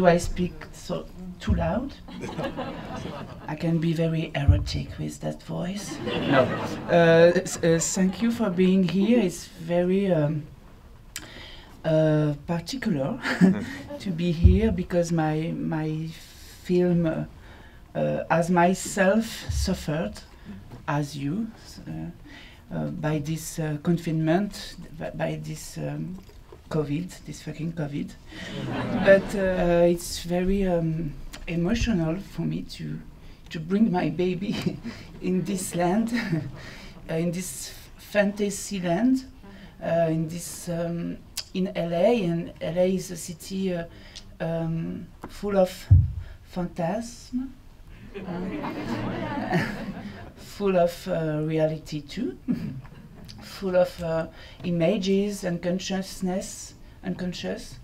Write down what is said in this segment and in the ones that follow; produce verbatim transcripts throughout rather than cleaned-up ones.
do I speak so too loud? I can be very erotic with that voice. No. Uh, uh, thank you for being here. It's very um, uh, particular to be here because my my film uh, uh, as myself suffered as you uh, uh, by this uh, confinement, by this. Um, COVID, this fucking COVID, but uh, it's very um, emotional for me to to bring my baby in this land, uh, in this fantasy land, uh, in this um, in L A, and L A is a city uh, um, full of phantasms, uh, full of uh, reality too. Full of uh, images and consciousness, unconscious.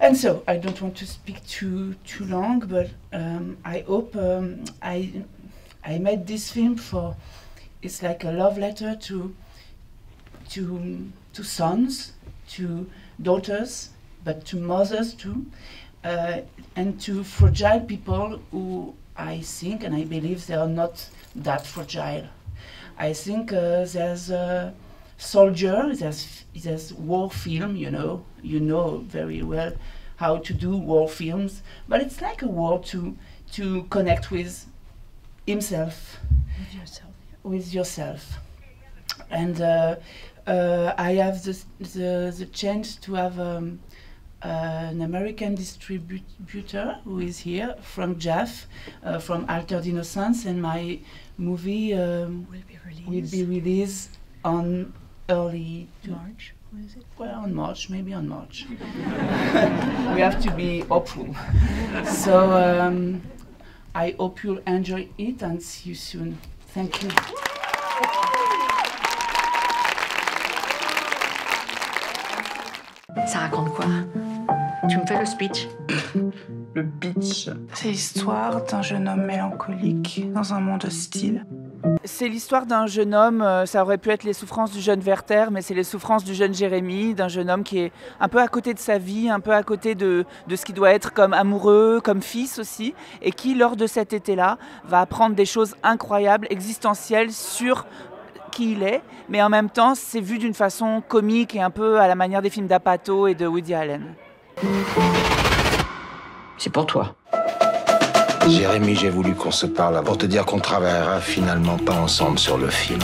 And so I don't want to speak too too long, but um, I hope um, I I made this film for. It's like a love letter to to to sons, to daughters, but to mothers too, uh, and to fragile people who I think and I believe they are not that fragile. I think uh, there's a soldier, there's, there's war film, you know, you know very well how to do war films, but it's like a war to, to connect with himself. With yourself. With yourself. And uh, uh, I have the, the, the chance to have um, uh, an American distributor who is here, Frank Jaff, uh, from Altered Innocence, and my movie um, will, be will be released on early March. What is it? Well, on March, maybe on March. We have to be hopeful. So um, I hope you'll enjoy it and see you soon. Thank you. Ça raconte quoi? Tu me fais le speech? Le pitch. C'est l'histoire d'un jeune homme mélancolique dans un monde hostile. C'est l'histoire d'un jeune homme, ça aurait pu être les souffrances du jeune Werther, mais c'est les souffrances du jeune Jérémy, d'un jeune homme qui est un peu à côté de sa vie, un peu à côté de, de ce qu'il doit être comme amoureux, comme fils aussi, et qui, lors de cet été-là, va apprendre des choses incroyables, existentielles, sur qui il est, mais en même temps, c'est vu d'une façon comique et un peu à la manière des films d'Apatow et de Woody Allen. C'est pour toi. Jérémy, j'ai voulu qu'on se parle avant de te dire qu'on travaillera finalement pas ensemble sur le film.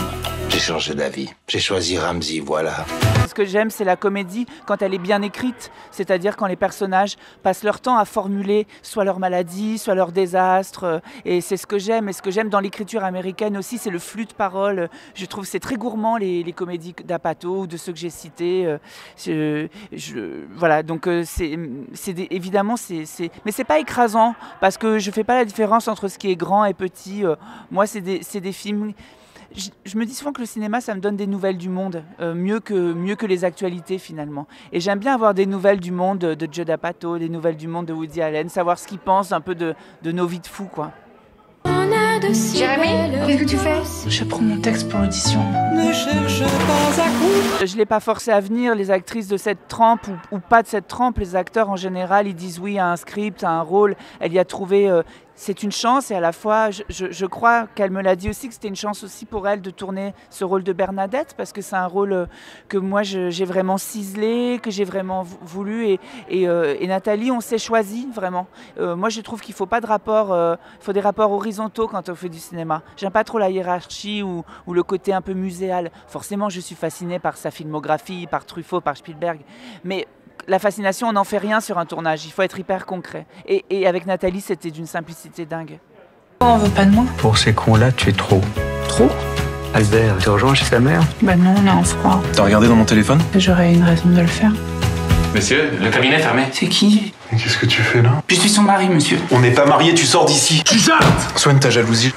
J'ai changé d'avis. J'ai choisi Ramsey, voilà. Ce que j'aime, c'est la comédie quand elle est bien écrite, c'est-à-dire quand les personnages passent leur temps à formuler soit leur maladie, soit leur désastre. Et c'est ce que j'aime. Et ce que j'aime dans l'écriture américaine aussi, c'est le flux de paroles. Je trouve que c'est très gourmand, les, les comédies d'Apatow ou de ceux que j'ai cités. Je, je, voilà, donc c'est évidemment, c'est, c'est, mais c'est pas écrasant parce que je fais pas la différence entre ce qui est grand et petit. Moi, c'est des, c'est des films. Je, je me dis souvent que le cinéma, ça me donne des nouvelles du monde, euh, mieux, que, mieux que les actualités finalement. Et j'aime bien avoir des nouvelles du monde de Judd Apatow, des nouvelles du monde de Woody Allen, savoir ce qu'ils pensent un peu de, de nos vies de fous, quoi. Jérémy, qu'est-ce que tu fais? Je prends mon texte pour l'audition. Ne cherche pas à coup. Je ne l'ai pas forcé à venir, les actrices de cette trempe ou, ou pas de cette trempe, les acteurs en général, ils disent oui à un script, à un rôle, elle y a trouvé... Euh, c'est une chance et à la fois, je, je, je crois qu'elle me l'a dit aussi, que c'était une chance aussi pour elle de tourner ce rôle de Bernadette parce que c'est un rôle que moi j'ai vraiment ciselé, que j'ai vraiment voulu et, et, euh, et Nathalie, on s'est choisi vraiment. Euh, moi je trouve qu'il ne faut pas de rapport, euh, faut des rapports horizontaux quand on fait du cinéma. J'aime pas trop la hiérarchie ou, ou le côté un peu muséal. Forcément je suis fascinée par sa filmographie, par Truffaut, par Spielberg, mais... La fascination, on n'en fait rien sur un tournage, il faut être hyper concret. Et, et avec Nathalie, c'était d'une simplicité dingue. On veut pas de moi. Pour ces cons-là, tu es trop. Trop? Albert, tu rejoins chez ta mère? Bah non, on est en froid. T'as regardé dans mon téléphone? J'aurais une raison de le faire. Messieurs, le cabinet est fermé. C'est qui? Mais qu'est-ce que tu fais là? Je suis son mari, monsieur. On n'est pas mariés, tu sors d'ici. Tu sortes! Soigne ta jalousie.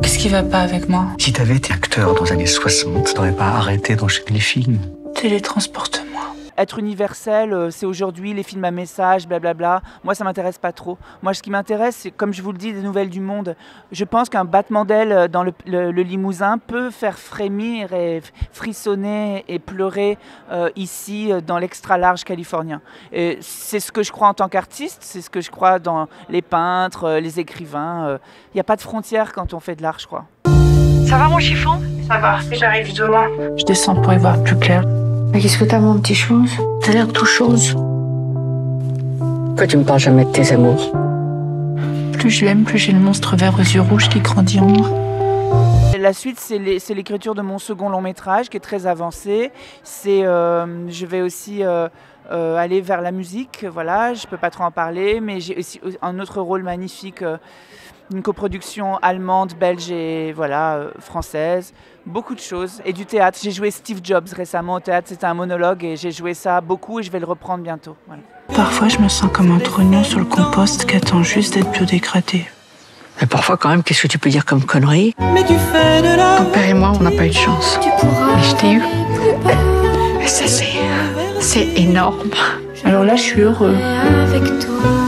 Qu'est-ce qui va pas avec moi? Si t'avais été acteur dans les années soixante, t'aurais pas arrêté d'enchaîner les films. Télétransporte-moi. Être universel, c'est aujourd'hui les films à message, blablabla. Moi, ça m'intéresse pas trop. Moi, ce qui m'intéresse, c'est, comme je vous le dis, des nouvelles du monde. Je pense qu'un battement d'aile dans le, le, le Limousin peut faire frémir et frissonner et pleurer euh, ici, dans l'extra-large californien. Et c'est ce que je crois en tant qu'artiste, c'est ce que je crois dans les peintres, les écrivains. Il n'y a pas de frontières quand on fait de l'art, je crois. Ça va, mon chiffon? Ça va, j'arrive demain. Je descends pour y voir plus clair. Mais qu'est-ce que t'as, mon petit chose? T'as l'air tout chose. Pourquoi tu me parles jamais de tes amours? Plus je l'aime, plus j'ai le monstre vert aux yeux rouges qui grandit en moi. La suite, c'est l'écriture de mon second long métrage qui est très avancé. C'est, euh, je vais aussi euh, euh, aller vers la musique, voilà, je ne peux pas trop en parler, mais j'ai aussi un autre rôle magnifique, euh, une coproduction allemande, belge et voilà, euh, française. Beaucoup de choses et du théâtre. J'ai joué Steve Jobs récemment au théâtre, c'était un monologue et j'ai joué ça beaucoup et je vais le reprendre bientôt. Voilà. Parfois, je me sens comme un trognon sur le compost qui attend juste d'être biodégradé. Mais parfois, quand même, qu'est-ce que tu peux dire comme connerie? Mais tu fais de la... Ton père et moi, on n'a pas eu de chance. Tu pourras... Mais je t'ai eu. Ça, c'est... c'est énorme. Alors là, je suis heureux. Avec toi.